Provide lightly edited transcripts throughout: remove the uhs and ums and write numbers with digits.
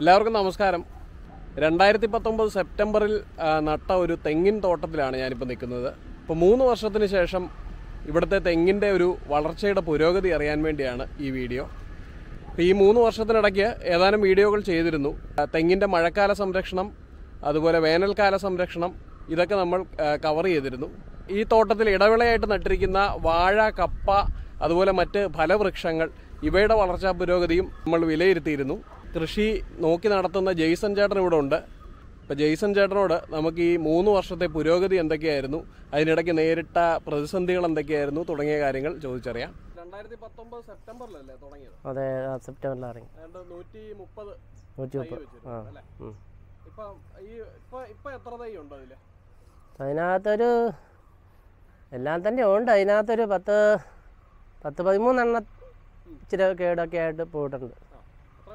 എല്ലാവർക്കും നമസ്കാരം. 2019 സെപ്റ്റംബറിൽ നട്ട ഒരു തെങ്ങിൻ തോട്ടത്തിലാണ് ഞാനിപ്പോൾ നിൽക്കുന്നത്. ഇപ്പോൾ 3 വർഷത്തിന് ശേഷം ഇവിടുത്തെ തെങ്ങിൻ്റെ ഒരു വളർച്ചയുടെ പുരോഗതി അറിയാൻ വേണ്ടിയാണ് ഈ വീഡിയോ. ഈ 3 വർഷത്തിനിടയ്ക്ക് ഏതാനും വീഡിയോകൾ ചെയ്തിരുന്നു. തെങ്ങിൻ്റെ മഴക്കാല സംരക്ഷണം, അതുപോലെ വേനൽക്കാല സംരക്ഷണം, ഇതൊക്കെ നമ്മൾ കവർ ചെയ്തിരുന്നു. ഈ തോട്ടത്തിൽ ഇടവേളയായിട്ട് നട്ടിരിക്കുന്ന വാഴ, കപ്പ, അതുപോലെ മറ്റ് ഫലവൃക്ഷങ്ങൾ, ഇവയുടെ വളർച്ചാ പുരോഗതിയും നമ്മൾ വിലയിരുത്തിയിരുന്നു. കൃഷി നോക്കി നടത്തുന്ന ജെയ്സൺ ചേട്ടൻ ഇവിടെ ഉണ്ട്. അപ്പോൾ ജെയ്സൺ ചേട്ടനോട് നമുക്ക് ഈ 3 വർഷത്തെ പുരോഗതി എന്തൊക്കെയായിരുന്നു, അതിനിടയ്ക്ക് നേരിട്ട പ്രതിസന്ധികൾ എന്തൊക്കെയായിരുന്നു തുടങ്ങിയ കാര്യങ്ങൾ ചോദിച്ചറിയാം. 2019 സെപ്റ്റംബറിലല്ലേ തുടങ്ങിയത്? അതെ, സെപ്റ്റംബറിൽ തുടങ്ങി. 130 എത്ര തൈ ഉണ്ട് അതിൽ? അതിനകത്തൊരു എല്ലാം തന്നെ ഉണ്ട്. അതിനകത്തൊരു 10-13 എണ്ണം ഇച്ചിരി കേടൊക്കെ ആയിട്ട് പോയിട്ടുണ്ട്.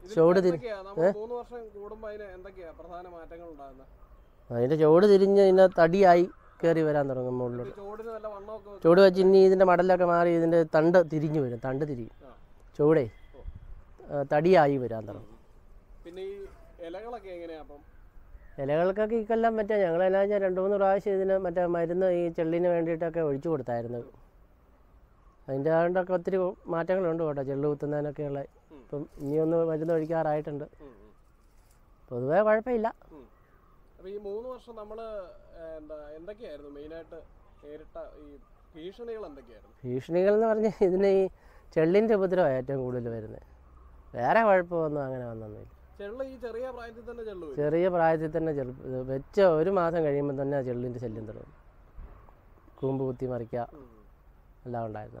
അതിൻ്റെ ചോട് തിരിഞ്ഞ് ഇതിൻ്റെ തടിയായി കയറി വരാൻ തുടങ്ങും. മുകളിലോട്ട് ചോട് വെച്ച് ഇനി ഇതിൻ്റെ മടലൊക്കെ മാറി ഇതിൻ്റെ തണ്ട് തിരിഞ്ഞു വരും. തണ്ട് തിരിയും, ചോടേ തടിയായി വരാൻ തുടങ്ങും. പിന്നെ ഈ ഇലകളൊക്കെ എങ്ങനെയാ? ഇലകൾക്കൊക്കെ ഈ കൊല്ലം മറ്റേ ഞങ്ങളെല്ലാം ഞാൻ 2-3 പ്രാവശ്യം ഇതിന് മറ്റേ മരുന്ന് ഈ ചെള്ളിന് വേണ്ടിയിട്ടൊക്കെ ഒഴിച്ചു കൊടുത്തായിരുന്നു. അതിൻ്റെ അതുകൊണ്ടൊക്കെ ഒത്തിരി മാറ്റങ്ങളുണ്ട് കേട്ടോ. ചെള്ളു കുത്തുന്നതിനൊക്കെയുള്ള ഇപ്പം ഇനിയൊന്ന് മരുന്ന് ഒഴിക്കാറായിട്ടുണ്ട്. പൊതുവേ കുഴപ്പമില്ല. ഈ 3 വർഷം നമ്മൾ എന്തൊക്കെയായിരുന്നു മെയിനായിട്ട് നേരിട്ട ഈ ഭീഷണികൾ? എന്തൊക്കെയായിരുന്നു ഭീഷണികൾ എന്ന് പറഞ്ഞാൽ ഇതിന് ഈ ചെള്ളിൻ്റെ ഉപദ്രവമാണ് ഏറ്റവും കൂടുതൽ വരുന്നത്. വേറെ കുഴപ്പമൊന്നും അങ്ങനെ വന്നൊന്നുമില്ല. ചെറിയ പ്രായത്തിൽ തന്നെ വെച്ച 1 മാസം കഴിയുമ്പോൾ തന്നെ ചെള്ളിൻ്റെ ശല്യം തുടങ്ങും. കൂമ്പ് കുത്തി മറിക്കുക എല്ലാം ഉണ്ടായിരുന്നു.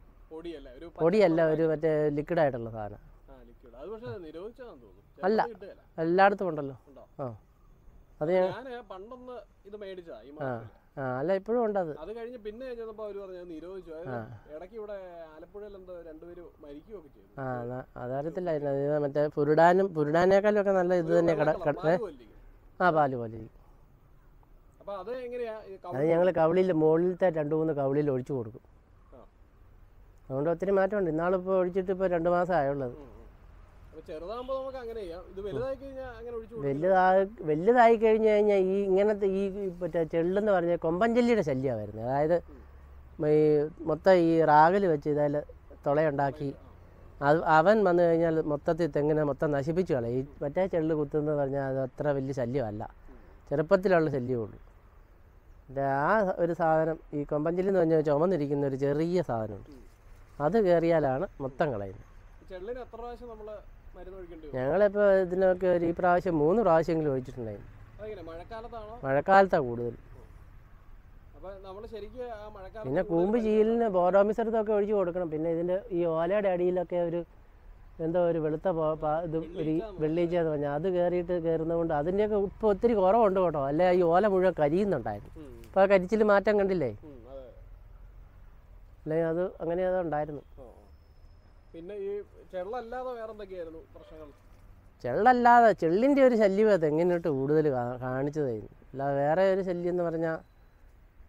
പൊടിയല്ല, ഒരു മറ്റേ ലിക്വിഡായിട്ടുള്ള സാധനം. അല്ല, എല്ലായിടത്തും ഉണ്ടല്ലോ. ആ, അത് അല്ല ഇപ്പോഴും ഉണ്ട്. അത് കഴിഞ്ഞ് പിന്നെ അതറിയത്തില്ല. മറ്റേ പുരുടാനേക്കാളും ഒക്കെ നല്ല ഇത് തന്നെ. ആ, പാല് പോലെ. അത് ഞങ്ങൾ കവിളിൽ മുകളിലത്തെ 2-3 കവിളിൽ ഒഴിച്ചു കൊടുക്കും. അതുകൊണ്ട് ഒത്തിരി മാറ്റമുണ്ട്. ഇന്നാളിപ്പോൾ ഒഴിച്ചിട്ട് ഇപ്പോൾ 2 മാസം ആയുള്ളത്. വലുതായി കഴിഞ്ഞു കഴിഞ്ഞാൽ ഈ ഇങ്ങനത്തെ ഈ മറ്റേ ചെള്ളെന്ന് പറഞ്ഞാൽ കൊമ്പഞ്ചെല്ലിയുടെ ശല്യമാണ് വരുന്നത്. അതായത് ഈ മൊത്തം ഈ റാഗിൽ വെച്ച് ഇതായാൽ തുളയുണ്ടാക്കി അത് അവൻ വന്നു കഴിഞ്ഞാൽ മൊത്തത്തിൽ തെങ്ങിനെ മൊത്തം നശിപ്പിച്ചു കളയും. ഈ മറ്റേ ചെള്ള് കുത്തുന്നത് പറഞ്ഞാൽ അത് അത്ര വലിയ ശല്യമല്ല, ചെറുപ്പത്തിലുള്ള ശല്യമുള്ളൂ. മറ്റേ ആ ഒരു സാധനം ഈ കൊമ്പഞ്ചെല്ലെന്ന് പറഞ്ഞാൽ ചുമന്നിരിക്കുന്ന ഒരു ചെറിയ സാധനമുണ്ട്. അത് കയറിയാലാണ് മൊത്തം കളയുന്നത്. ഞങ്ങളിപ്പോൾ ഇതിനൊക്കെ ഒരു ഈ പ്രാവശ്യം 3 പ്രാവശ്യമെങ്കിലും ഒഴിച്ചിട്ടുണ്ടായിരുന്നു. മഴക്കാലത്താണ് കൂടുതൽ. പിന്നെ കൂമ്പ് ചീലിന് ബോർഡോമിസറത്തൊക്കെ ഒഴിച്ചു കൊടുക്കണം. പിന്നെ ഇതിൻ്റെ ഈ ഓലയുടെ അടിയിലൊക്കെ ഒരു എന്തോ ഒരു വെളുത്ത ഇത് ഒരു വെള്ളീച്ച എന്ന് പറഞ്ഞാൽ അത് കയറുന്നതുകൊണ്ട് അതിൻ്റെയൊക്കെ ഇപ്പോൾ ഒത്തിരി കുറവുണ്ട് കേട്ടോ. അല്ലെ ഈ ഓല മുഴുവൻ കരിയുന്നുണ്ടായിരുന്നു. ഇപ്പോൾ ആ കരിച്ചിൽ മാറ്റം കണ്ടില്ലേ? അല്ലെങ്കിൽ അത് അങ്ങനെ അതുണ്ടായിരുന്നു. പിന്നെ ഈ ചെള്ളല്ലാതെ വേറെ എന്തൊക്കെയായിരുന്നു പ്രശ്നങ്ങൾ? ചെള്ളല്ലാതെ ചെള്ളിൻ്റെ ഒരു ശല്യം അത് എങ്ങനെയിട്ട് കൂടുതൽ കാണിച്ചതായിരുന്നു. അല്ലാതെ വേറെ ഒരു ശല്യം എന്ന് പറഞ്ഞാൽ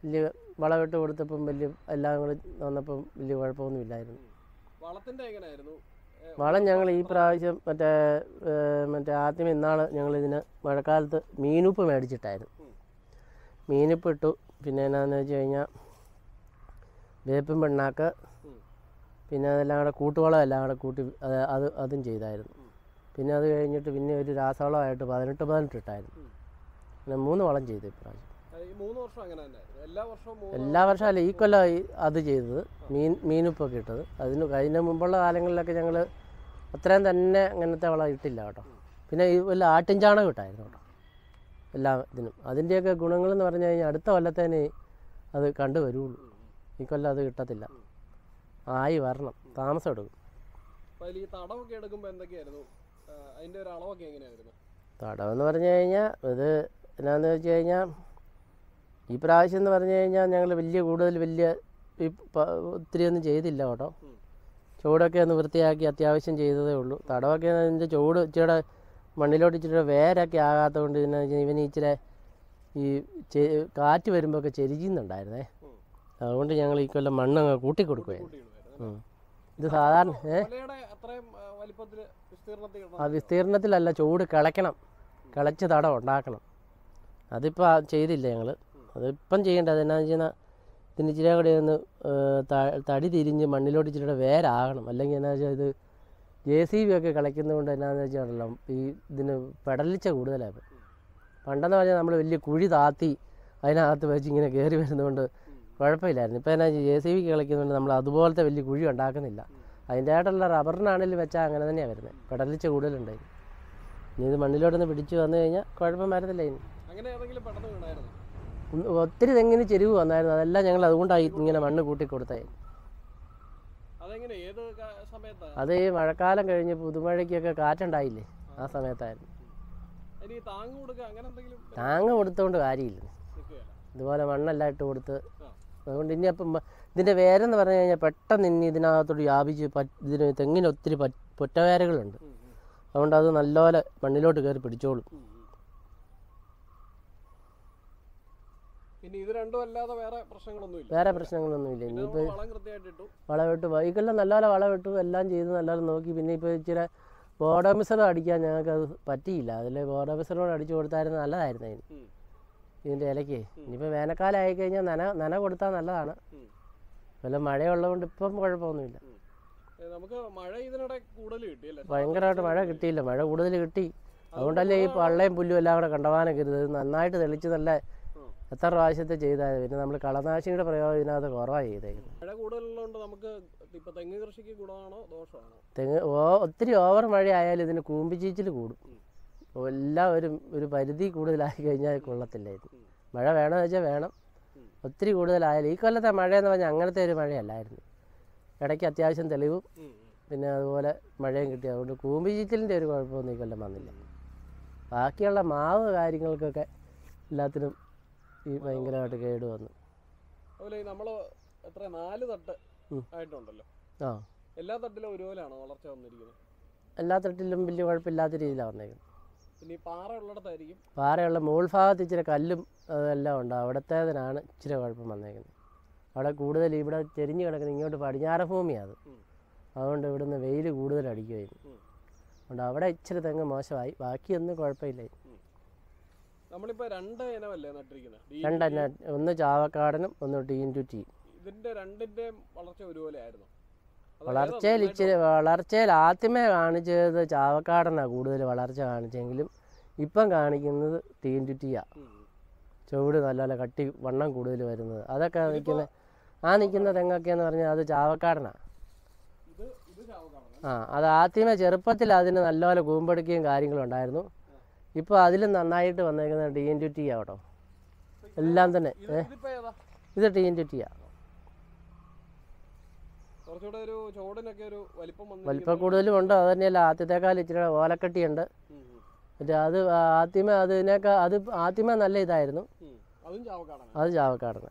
വലിയ വളമിട്ട് കൊടുത്തപ്പം വലിയ എല്ലാം കൂടെ വന്നപ്പം വലിയ കുഴപ്പമൊന്നും ഇല്ലായിരുന്നു. വളത്തിൻ്റെ എങ്ങനെയായിരുന്നു? വളം ഞങ്ങൾ ഈ പ്രാവശ്യം മറ്റേ ആദ്യം ഇന്നാൾ ഞങ്ങളിതിന് മഴക്കാലത്ത് മീനുപ്പ് മേടിച്ചിട്ടായിരുന്നു. മീനുപ്പ് ഇട്ടു. പിന്നെ എന്നാന്ന് വെച്ച് കഴിഞ്ഞാൽ വേപ്പും പിണ്ണാക്ക്, പിന്നെ അതെല്ലാം കൂടെ കൂട്ടുവളം എല്ലാം കൂടെ കൂട്ടി അതും ചെയ്തായിരുന്നു. പിന്നെ അത് കഴിഞ്ഞിട്ട് പിന്നെ ഒരു രാസവളമായിട്ട് 18-18 ഇട്ടായിരുന്നു. മൂന്ന് വളം ചെയ്തു ഇപ്രാവശ്യം. എല്ലാ വർഷവും അല്ല, ഈക്വലായി അത് ചെയ്തത്, മീനിപ്പൊക്കെ ഇട്ടത്. അതിന് മുമ്പുള്ള കാലങ്ങളിലൊക്കെ ഞങ്ങൾ അത്രയും തന്നെ അങ്ങനത്തെ വളം ഇട്ടില്ല കേട്ടോ. പിന്നെ ഈ വല്ല ആട്ടിൻ ചാണകം ഇട്ടായിരുന്നു കേട്ടോ എല്ലാ ഇതിനും. അതിൻ്റെയൊക്കെ ഗുണങ്ങളെന്ന് പറഞ്ഞു കഴിഞ്ഞാൽ അടുത്ത കൊല്ലത്തേന് അത് കണ്ടുവരുള്ളൂ, ഈ കൊല്ലം അത് കിട്ടത്തില്ല, ആയി വരണം, താമസം എടുക്കും. തടവെന്ന് പറഞ്ഞു കഴിഞ്ഞാൽ ഇത് എന്നാന്ന് വെച്ച് കഴിഞ്ഞാൽ ഈ പ്രാവശ്യം എന്ന് പറഞ്ഞു കഴിഞ്ഞാൽ ഞങ്ങൾ വലിയ ഒത്തിരിയൊന്നും ചെയ്തില്ല കേട്ടോ. ചുവടൊക്കെ ഒന്ന് വൃത്തിയാക്കി അത്യാവശ്യം ചെയ്തതേ ഉള്ളൂ. തടവൊക്കെ ഇതിൻ്റെ ചുവട് ഇച്ചിരി മണ്ണിലോട്ട് ഇച്ചിരി വേരൊക്കെ ആകാത്തത് കൊണ്ട് പിന്നെ ഇവന് ഇച്ചിരി ഈ കാറ്റ് വരുമ്പോൾ ഒക്കെ ചെരിക്കുന്നുണ്ടായിരുന്നേ. അതുകൊണ്ട് ഞങ്ങൾ ഈ കൊല്ലം മണ്ണ് കൂട്ടി കൊടുക്കുകയായിരുന്നു. ഇത് സാധാരണ ആ വിസ്തീർണത്തിലല്ല, ചൂട് കിളയ്ക്കണം, കിളച്ച് തടം ഉണ്ടാക്കണം. അതിപ്പോൾ ചെയ്തില്ല ഞങ്ങൾ. അതിപ്പം ചെയ്യേണ്ടത് എന്നാന്ന് വെച്ച് കഴിഞ്ഞാൽ ഇതിന് ഇച്ചിരി കൂടെ ഒന്ന് തടി തിരിഞ്ഞ് മണ്ണിലോട്ട് ഇച്ചിരിയുടെ വേരാകണം. അല്ലെങ്കിൽ എന്നാ വെച്ചാൽ ഇത് JCB ഒക്കെ കളിക്കുന്നത് കൊണ്ട് എന്നാന്ന് വെച്ചാണല്ലോ ഈ ഇതിന് പെടലിച്ച കൂടുതലാണ്. പണ്ടെന്ന് പറഞ്ഞാൽ നമ്മൾ വലിയ കുഴി താത്തി അതിനകത്ത് വെച്ച് ഇങ്ങനെ കയറി വരുന്നതുകൊണ്ട് കുഴപ്പമില്ലായിരുന്നു. ഇപ്പോൾ എന്നാ JCB കളിക്കുന്നതുകൊണ്ട് നമ്മൾ അതുപോലത്തെ വലിയ കുഴി ഉണ്ടാക്കുന്നില്ല. അതിൻ്റെതായിട്ടുള്ള റബ്ബറിനാണെങ്കിലും വെച്ചാൽ അങ്ങനെ തന്നെയാണ് വരുന്നത്, പെടലിച്ച കൂടുതലുണ്ടായിരുന്നു. ഇനി ഇത് മണ്ണിലോട്ടൊന്ന് പിടിച്ചു വന്നു കഴിഞ്ഞാൽ കുഴപ്പം വരത്തില്ല. ഇനി ഒത്തിരി തെങ്ങിന് ചെരിവ് വന്നായിരുന്നു, അതെല്ലാം ഞങ്ങൾ അതുകൊണ്ടായി ഇങ്ങനെ മണ്ണ് കൂട്ടി കൊടുത്തായിരുന്നു. അത് ഈ മഴക്കാലം കഴിഞ്ഞ് പുതുമഴയ്ക്കൊക്കെ കാറ്റുണ്ടായില്ലേ, ആ സമയത്തായിരുന്നു. താങ്ങ് കൊടുത്തുകൊണ്ട് കാര്യമില്ല, ഇതുപോലെ മണ്ണെല്ലാം ഇട്ട് കൊടുത്ത്. അതുകൊണ്ട് ഇനി അപ്പം ഇതിൻ്റെ വേരെന്ന് പറഞ്ഞു കഴിഞ്ഞാൽ പെട്ടെന്ന് ഇനി ഇതിനകത്തോട് വ്യാപിച്ച് ഇതിന് തെങ്ങിന് ഒത്തിരി പൊറ്റവേരകളുണ്ട്. അതുകൊണ്ട് അത് നല്ലപോലെ മണ്ണിലോട്ട് കയറി പിടിച്ചോളും. വേറെ പ്രശ്നങ്ങളൊന്നുമില്ല. ഇനിയിപ്പോൾ വളവിട്ടു വൈകല്യം നല്ലപോലെ വളവിട്ടു എല്ലാം ചെയ്ത് നല്ലപോലെ നോക്കി. പിന്നെ ഇപ്പോൾ ഇച്ചിരി ബോർഡ് ഓഫീസറും അടിക്കാൻ ഞങ്ങൾക്കത് പറ്റിയില്ല. അതിൽ ബോർഡ് ഓഫീസറോട് അടിച്ചു കൊടുത്തായിരുന്നു, നല്ലതായിരുന്നു അതിന്, ഇതിൻ്റെ ഇലയ്ക്ക്. ഇനിയിപ്പോൾ വേനൽക്കാലം ആയിക്കഴിഞ്ഞാൽ നന കൊടുത്താൽ നല്ലതാണ്. വല്ല മഴയുള്ളതുകൊണ്ട് ഇപ്പം കുഴപ്പമൊന്നുമില്ല. ഭയങ്കരമായിട്ട് മഴ കിട്ടിയില്ല, മഴ കൂടുതൽ കിട്ടി. അതുകൊണ്ടല്ലേ ഈ പള്ളയും പുല്ലും എല്ലാം കൂടെ കണ്ടവാനൊക്കെ ഇത് നന്നായിട്ട് തെളിച്ച് നല്ല എത്ര പ്രാവശ്യത്തെ ചെയ്താൽ. പിന്നെ നമ്മൾ കളനാശിനിയുടെ പ്രയോഗം ഇതിനകത്ത് കുറവാണ് ചെയ്തേക്കുന്നത്. ഒത്തിരി ഓവർ മഴ ആയാലും ഇതിന് കൂമ്പിച്ചീച്ചിൽ കൂടും. എല്ലാം ഒരു പരിധി കൂടുതലായി കഴിഞ്ഞാൽ കൊള്ളത്തില്ല. ഇത് മഴ വേണമെന്ന് വെച്ചാൽ വേണം. ഒത്തിരി കൂടുതലായാലും ഈ കൊല്ലത്തെ മഴയെന്ന് പറഞ്ഞാൽ അങ്ങനത്തെ ഒരു മഴയല്ലായിരുന്നു. ഇടയ്ക്ക് അത്യാവശ്യം തെളിവും പിന്നെ അതുപോലെ മഴയും കിട്ടി. അതുകൊണ്ട് കൂമ്പിച്ചീച്ചിലിൻ്റെ ഒരു കുഴപ്പമൊന്നും ഈ കൊല്ലം വന്നില്ല. ബാക്കിയുള്ള മാവ് കാര്യങ്ങൾക്കൊക്കെ എല്ലാത്തിനും ഈ ഭയങ്കരമായിട്ട് കേട് വന്നു. എല്ലാ തട്ടിലും വലിയ കുഴപ്പമില്ലാത്ത രീതിയിലാണ് വന്നേക്കുന്നത്. പാറയുള്ള മുകൾഭാഗത്ത് ഇച്ചിരി കല്ലും അതെല്ലാം ഉണ്ട്, അവിടത്തേതിനാണ് ഇച്ചിരി കുഴപ്പം വന്നേക്കുന്നത്. അവിടെ കൂടുതൽ ഇവിടെ ചെരിഞ്ഞ് കിടക്കുന്നത് ഇങ്ങോട്ട് പടിഞ്ഞാറ ഭൂമിയാണ്. അതുകൊണ്ട് ഇവിടുന്ന് വെയിൽ കൂടുതൽ അടിക്കുമായിരുന്നു. അതുകൊണ്ട് അവിടെ ഇച്ചിരി തെങ്ങ് മോശമായി, ബാക്കിയൊന്നും കുഴപ്പമില്ല. ഒന്ന് ചാവക്കാടനും ഒന്ന് TN2T. വളർച്ചയിൽ ആദ്യമേ കാണിച്ചത് ചാവക്കാടനാണ് കൂടുതൽ വളർച്ച കാണിച്ചെങ്കിലും ഇപ്പം കാണിക്കുന്നത് TN2T. ചുവട് നല്ലപോലെ കട്ടി വണ്ണം കൂടുതൽ വരുന്നത് അതൊക്കെ നിൽക്കുന്ന തെങ്ങൊക്കെയെന്ന് പറഞ്ഞാൽ അത് ചാവക്കാടനാണ്. അത് ആദ്യമേ ചെറുപ്പത്തിൽ അതിന് നല്ലപോലെ കൂമ്പെടുക്കുകയും കാര്യങ്ങളും ഉണ്ടായിരുന്നു. ഇപ്പോൾ അതിലും നന്നായിട്ട് വന്നേക്കുന്ന TN2T കേട്ടോ. എല്ലാം തന്നെ ഇത് TN2T. വലിപ്പം കൂടുതലും ഉണ്ട്. അത് തന്നെയല്ല ആദ്യത്തേക്കാൾ ഇച്ചിരി ഓലക്കട്ടിയുണ്ട്. മറ്റേ അത് ആദ്യമേ അതിനേക്കാൾ അത് ആദ്യമേ നല്ല ഇതായിരുന്നു. അത് ചാവക്കാടന.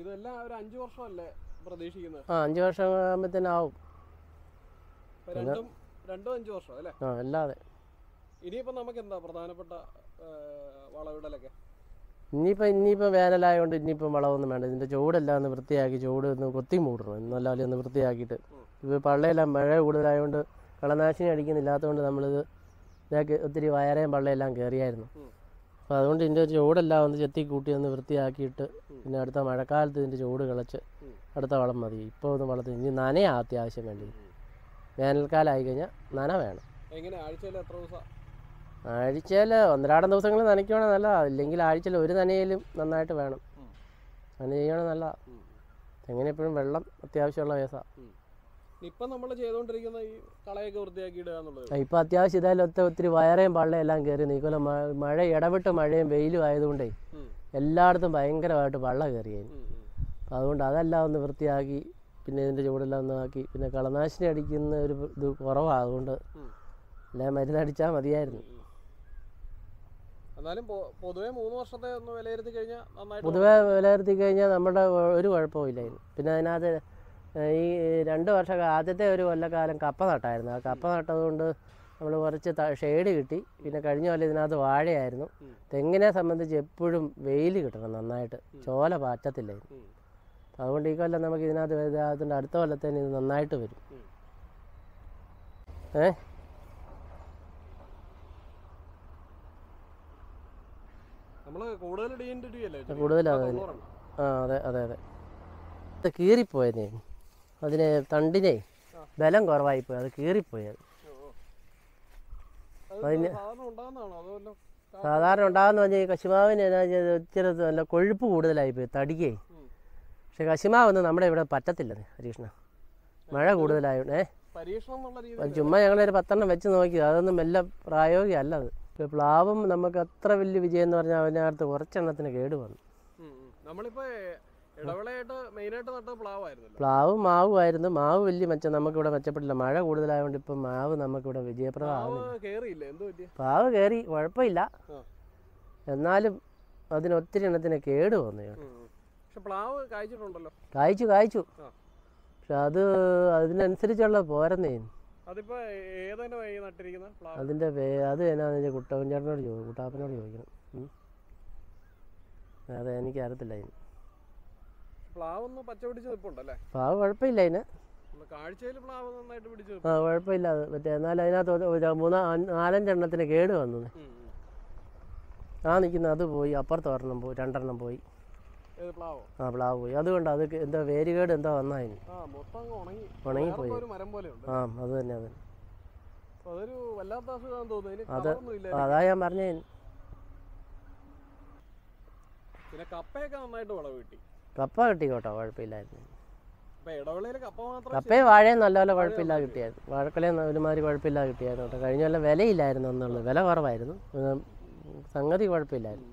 ഇതെല്ലാം ഒരു 5 വർഷമല്ലേ പ്രതീക്ഷിക്കുന്നത്? ആ 5 വർഷം ആകുമ്പോഴത്തേനും ആവും. ഇനിയിപ്പം വേനലായതുകൊണ്ട് ഇനിയിപ്പം വളമൊന്നും വേണ്ട. ഇതിന്റെ ചുവടെല്ലാം ഒന്ന് വൃത്തിയാക്കി ചുവടൊന്ന് കൊത്തി മൂടണം. ഇന്നല്ലാതെ ഒന്ന് വൃത്തിയാക്കിയിട്ട് ഇപ്പോൾ പള്ളയെല്ലാം മഴ കൂടുതലായതുകൊണ്ട് കളനാശിനി അടിക്കുന്നില്ലാത്തതുകൊണ്ട് നമ്മളിത് ഇതൊക്കെ ഒത്തിരി വയറേയും പള്ളയെല്ലാം കയറിയായിരുന്നു. അപ്പോൾ അതുകൊണ്ട് ഇതിൻ്റെ ചുവടെല്ലാം ഒന്ന് ചെത്തി കൂട്ടി ഒന്ന് വൃത്തിയാക്കിയിട്ട് പിന്നെ അടുത്ത മഴക്കാലത്ത് ഇതിൻ്റെ ചുവട് കിളച്ച് അടുത്ത വളം മതി. ഇപ്പോൾ ഒന്ന് വളർത്തി ഇനി നനയാണ് അത്യാവശ്യം വേണ്ടി. വേനൽക്കാലം ആയി കഴിഞ്ഞാൽ നന വേണം. എങ്ങനെ ആഴ്ചയിൽ എത്ര ദിവസം? ആഴ്ചയിൽ ഒന്നരാടം ദിവസങ്ങൾ നനയ്ക്കുകയാണ് നല്ല, അല്ലെങ്കിൽ ആഴ്ചയിൽ ഒരു നനയിലും നന്നായിട്ട് വേണം നന ചെയ്യണം നല്ല. എങ്ങനെ എപ്പോഴും വെള്ളം അത്യാവശ്യമുള്ള കേസാണ്. ഇപ്പം നമ്മൾ ചെയ്തുകൊണ്ടിരിക്കുന്ന ഈ കളയൊക്കെ വൃത്തിയാക്കി ഇടുക എന്നുള്ളത് ഇപ്പം അത്യാവശ്യം. ഇതായാലും ഒത്തിരി വയറേയും പള്ളയെല്ലാം കയറി നീക്കുമല്ലോ, മഴ ഇടപെട്ട് മഴയും വെയിലും ആയതുകൊണ്ടേ എല്ലായിടത്തും ഭയങ്കരമായിട്ട് വള്ള കയറിയായി. അപ്പം അതുകൊണ്ട് അതെല്ലാം ഒന്ന് വൃത്തിയാക്കി, പിന്നെ ഇതിൻ്റെ ചൂടെല്ലാം ഒന്ന് ആക്കി, പിന്നെ കളനാശിനി അടിക്കുന്ന ഒരു ഇത് കുറവാണ്, അതുകൊണ്ട് എല്ലാം മരുന്നടിച്ചാൽ മതിയായിരുന്നു. പൊതുവെ വിലയിരുത്തി കഴിഞ്ഞാൽ നമ്മുടെ ഒരു കുഴപ്പമില്ലായിരുന്നു. പിന്നെ അതിനകത്ത് ഈ രണ്ട് വർഷം ആദ്യത്തെ ഒരു കൊല്ലക്കാലം കപ്പ നട്ടായിരുന്നു. ആ കപ്പ നട്ടതുകൊണ്ട് നമ്മൾ കുറച്ച് ഷെയ്ഡ് കിട്ടി. പിന്നെ കഴിഞ്ഞ കൊല്ലം ഇതിനകത്ത് വാഴയായിരുന്നു. തെങ്ങിനെ സംബന്ധിച്ച് എപ്പോഴും വെയിൽ കിട്ടണം നന്നായിട്ട്, ചോല പാറ്റത്തില്ലായിരുന്നു. അതുകൊണ്ട് ഈ കൊല്ലം നമുക്ക് ഇതിനകത്ത് ഇതിനകത്തുണ്ട്, അടുത്ത കൊല്ലത്തേന് ഇത് നന്നായിട്ട് വരും. കൂടുതലാണ്. ആ അതെ അതെ അതെ, അത് കീറിപ്പോയതേ, അതിന് തണ്ടിനെ ബലം കുറവായിപ്പോയി, അത് കീറിപ്പോയത്. അതിന് സാധാരണ ഉണ്ടാകുന്ന പറഞ്ഞാൽ കശുമാവിന് എന്നാ ഇച്ചിരി നല്ല കൊഴുപ്പ് കൂടുതലായിപ്പോയി തടിക്കേ. പക്ഷെ കശുമാവൊന്നും നമ്മുടെ ഇവിടെ പറ്റത്തില്ലെന്ന് ഹരീഷ്ണ, മഴ കൂടുതലായോണ്ടേ. ചുമ്മാ ഞങ്ങളൊരു 10 വെച്ച് നോക്കി, അതൊന്നും വല്ല പ്രായോഗിക അല്ല. അത് പ്ലാവും നമുക്ക് അത്ര വലിയ വിജയം എന്ന് പറഞ്ഞാൽ അതിനകത്ത് കുറച്ചെണ്ണത്തിന് കേട് വന്നു. പ്ലാവ് മാവുമായിരുന്നു. മാവ് വലിയ മെച്ചം നമുക്കിവിടെ മെച്ചപ്പെട്ടില്ല, മഴ കൂടുതലായതുകൊണ്ട്. ഇപ്പം മാവ് നമുക്കിവിടെ വിജയപ്രദമാവുന്നില്ല. പ്ലാവ് കയറി കുഴപ്പമില്ല, എന്നാലും അതിനൊത്തിരി എണ്ണത്തിന് കേട് വന്നു. കായ്ച്ചു കായ്ച്ചു, പക്ഷെ അത് അതിനനുസരിച്ചുള്ള പോരെന്നേ. അതിന്റെ അത് എന്നാന്ന് കുട്ടപ്പനോട് കുട്ടാപ്പനോട് ചോദിക്കണം, അത് എനിക്ക് അറിയത്തില്ല. പ്ലാവ് കുഴപ്പമില്ല, അതിന് ആ കുഴപ്പമില്ല. അത് മറ്റേ എന്നാലും അതിനകത്ത് 4-5 എണ്ണത്തിന് കേട് വന്നത്. ആ നിൽക്കുന്ന അത് പോയി, അപ്പുറത്ത് 1 പോയി, 2 പോയി. ആ പ്ലാവ് പോയി, അതുകൊണ്ട് അത് എന്താ വേരുകേട് എന്താ വന്നതിന് ഉണങ്ങിപ്പോയി. ആ അത് തന്നെ അത് തന്നെ, അത് അതാ ഞാൻ പറഞ്ഞ. കപ്പ കിട്ടി കേട്ടോ, കുഴപ്പമില്ലായിരുന്നു. കപ്പയും വാഴയും നല്ലപോലെ കുഴപ്പമില്ല കിട്ടിയായിരുന്നു. വാഴക്കൊലയും ഒരുമാതിരി കുഴപ്പമില്ല കിട്ടിയായിരുന്നു കേട്ടോ. കഴിഞ്ഞ കൊല്ലം വിലയില്ലായിരുന്നു എന്നുള്ളത്, വില കുറവായിരുന്നു, സംഗതി കുഴപ്പമില്ലായിരുന്നു.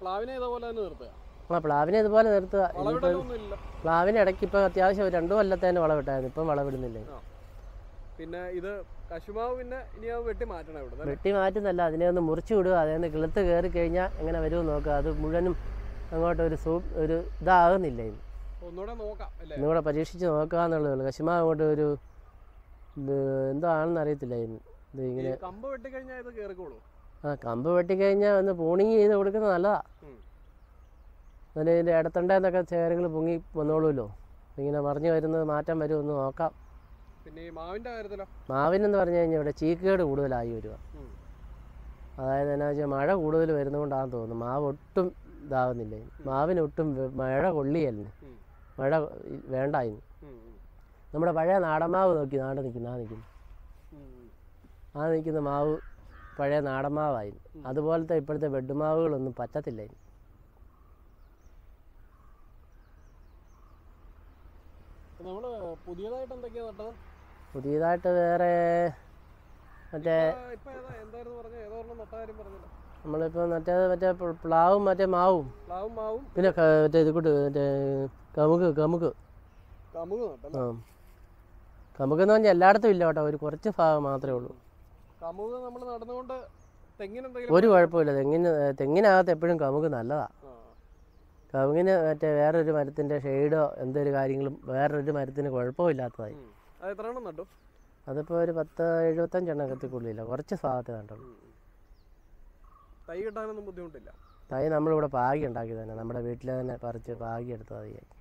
പ്ലാവിനെ ഇതുപോലെ നിർത്തുക. പ്ലാവിന് ഇടയ്ക്ക് ഇപ്പം അത്യാവശ്യം 2 കൊല്ലത്തേന് വളവിട്ടായിരുന്നു, ഇപ്പം വളവിടുന്നില്ല. പിന്നെ ഇത് കശുമാവ് പിന്നെ വെട്ടി മാറ്റുന്നല്ല, അതിനെ ഒന്ന് മുറിച്ചു വിടുക. അതേന്ന് കിളുത്ത് കയറി കഴിഞ്ഞാൽ എങ്ങനെ വരുമെന്ന് നോക്കുക. അത് മുഴുവനും അങ്ങോട്ട് ഒരു ഇതാകുന്നില്ല. ഇന്നുകൂടെ പരീക്ഷിച്ച് നോക്കുക എന്നുള്ളതേ ഉള്ളൂ. കശുമാവ് അങ്ങോട്ട് ഒരു എന്താണെന്ന് അറിയത്തില്ല. ഇത് ഇങ്ങനെ കമ്പ് വെട്ടി കഴിഞ്ഞാൽ ഇത് കയറിക്കോളൂ. ആ കമ്പ് വെട്ടിക്കഴിഞ്ഞാൽ ഒന്ന് പൂണിങ് ചെയ്ത് കൊടുക്കുന്നത് നല്ലതാണ്. അതിന് ഇതിൻ്റെ ഇടത്തണ്ടെന്നൊക്കെ ചേരുകൾ പൊങ്ങി വന്നോളൂല്ലോ. ഇങ്ങനെ മറിഞ്ഞു വരുന്നത് മാറ്റം വരും, ഒന്ന് നോക്കാം. പിന്നെ മാവിൻ്റെ കാര്യത്തിലോ, മാവിനെന്ന് പറഞ്ഞു കഴിഞ്ഞാൽ ഇവിടെ ചീക്കേട് കൂടുതലായി വരിക. അതായത് എന്നാ വെച്ചാൽ മഴ കൂടുതൽ വരുന്നതുകൊണ്ടാണെന്ന് തോന്നുന്നു. മാവ് ഒട്ടും ഇതാകുന്നില്ല, മാവിനൊട്ടും മഴ കൊള്ളിയല്ലേ, മഴ വേണ്ടായിരുന്നു. നമ്മുടെ പഴയ നാടൻമാവ് നോക്കി നാട് നിൽക്കുന്നു, ആ നിൽക്കുന്ന മാവ് പഴയ നാടൻമാവായിരുന്നു. അതുപോലത്തെ ഇപ്പോഴത്തെ ബെഡ്മാവുകളൊന്നും പറ്റത്തില്ലായിരുന്നു. പുതിയതായിട്ട് വേറെ മറ്റേ നമ്മളിപ്പോൾ മറ്റേ പ്ലാവും മറ്റേ മാവും പിന്നെ മറ്റേ ഇത് കൂട്ട് മറ്റേ കമുകെന്ന് പറഞ്ഞാൽ എല്ലായിടത്തും ഇല്ല കേട്ടോ, ഒരു കുറച്ച് ഭാഗം മാത്രമേ ഉള്ളൂ. ഒരു കുഴപ്പമില്ല. തെങ്ങിനകത്ത് എപ്പോഴും കമുക് നല്ലതാണ്. കമുകിന് മറ്റേ വേറൊരു മരത്തിന്റെ ഷെയ്ഡോ എന്തൊരു കാര്യങ്ങളും വേറൊരു മരത്തിന് കുഴപ്പമില്ലാത്തതായി. അതിപ്പോ ഒരു 10-75 എണ്ണം കത്തിക്കൊള്ളില്ല, കുറച്ച് ഭാഗത്ത് കണ്ടുള്ളൂ. തൈ കിട്ടാനൊന്നും ബുദ്ധിമുട്ടില്ല. തൈ നമ്മളിവിടെ പാകി ഉണ്ടാക്കി തന്നെ, നമ്മുടെ വീട്ടിൽ തന്നെ പറിച്ച് പാകി എടുത്താൽ മതിയായി.